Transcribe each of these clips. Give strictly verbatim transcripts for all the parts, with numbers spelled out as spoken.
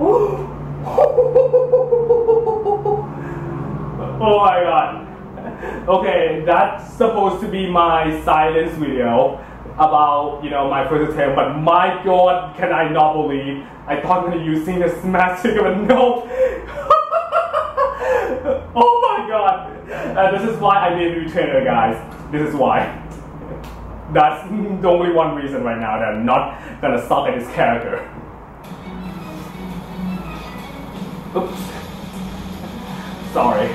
Oh my god. Okay, that's supposed to be my silence video about, you know, my first attempt, but my god, can I not believe I thought I'm gonna use seeing a smash stick, but no. Oh my god. Uh, this is why I need a new trainer, guys. This is why. That's the only one reason right now that I'm not gonna suck at this character. Oops. Sorry.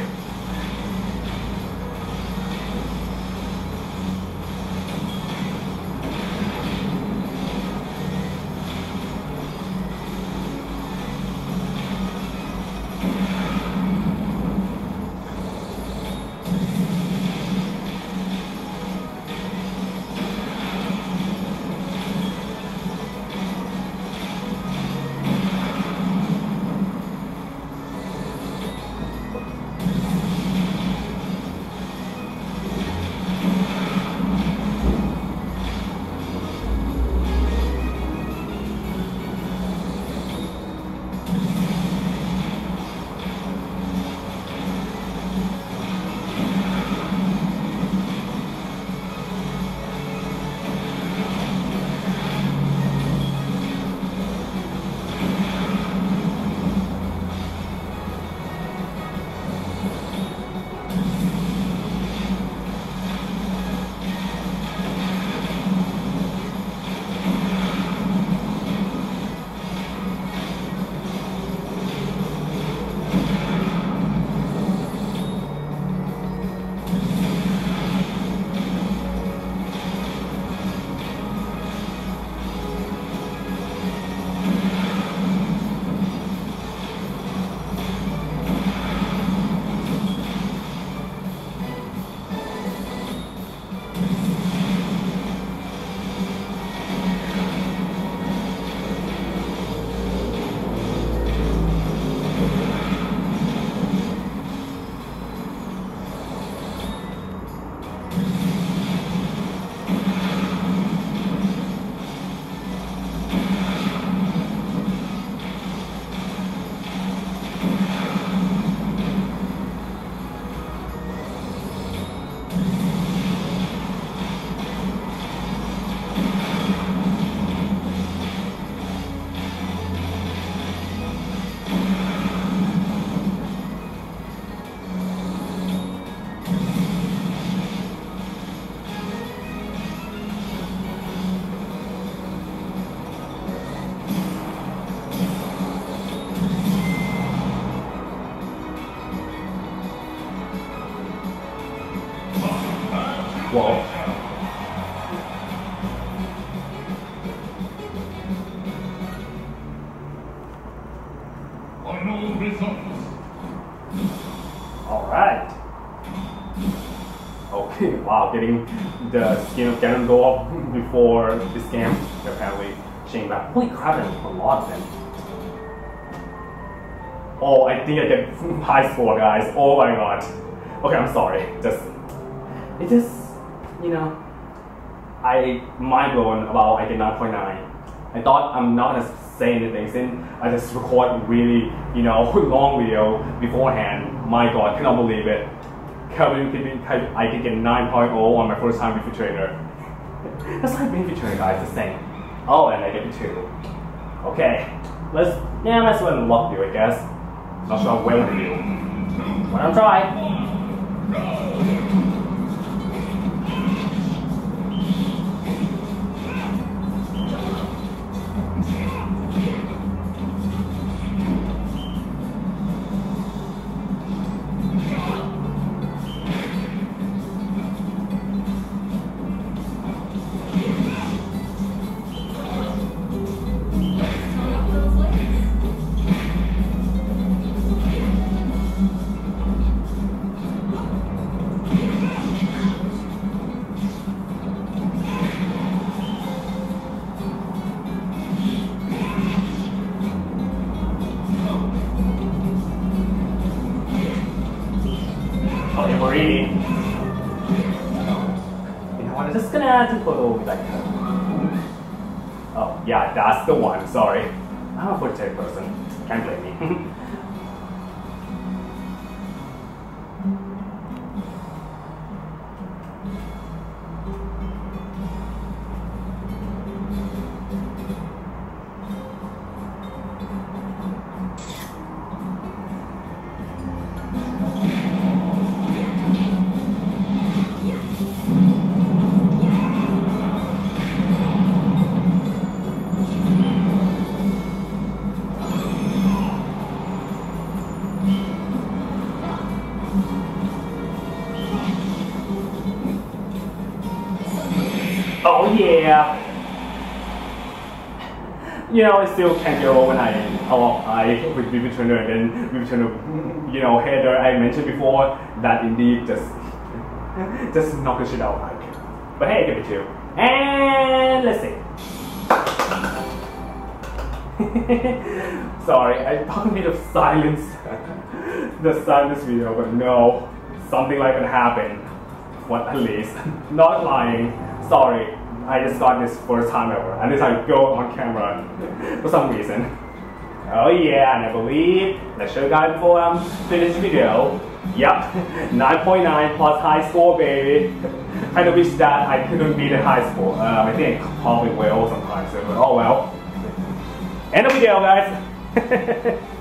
Whoa. Final results. Alright. Okay, wow, getting the skin of Ganon go up before this game apparently changed that. Holy crap, a lot of them. Oh, I think I get high score, guys. Oh my god. Okay, I'm sorry. Just. It just. You know, I mind blown about I get nine point nine. I thought I'm not gonna say anything since I just record really, you know, long video beforehand. My god, cannot believe it. Can't believe I can get nine point oh on my first time Wii Fit Trainer. That's like Wii Fit Trainer, guys, the same. Oh, and I get two. Okay, let's, yeah, let's let unlock you, I guess. Not sure when to do. But I'm trying. Oh, yeah, that's the one, sorry. I'm a foot tech person. Can't blame me. Oh yeah! You know, I still can't get over when I, oh, I with Wii Fit Trainer and then Wii Fit Trainer, you know, header I mentioned before that indeed just just knock the shit out of my kid. But hey, give it to you. And let's see. Sorry, I probably need to silence the silence video, but no, something like that happened. What at least, not lying. Sorry, I just got this first time ever. At least I go on camera for some reason. Oh yeah, and I believe the show guide before I'm finished video. Yup, nine point nine plus high score, baby. Kind of wish that I couldn't beat at high score. Uh, I think I probably will sometimes, but oh well. End of video, guys.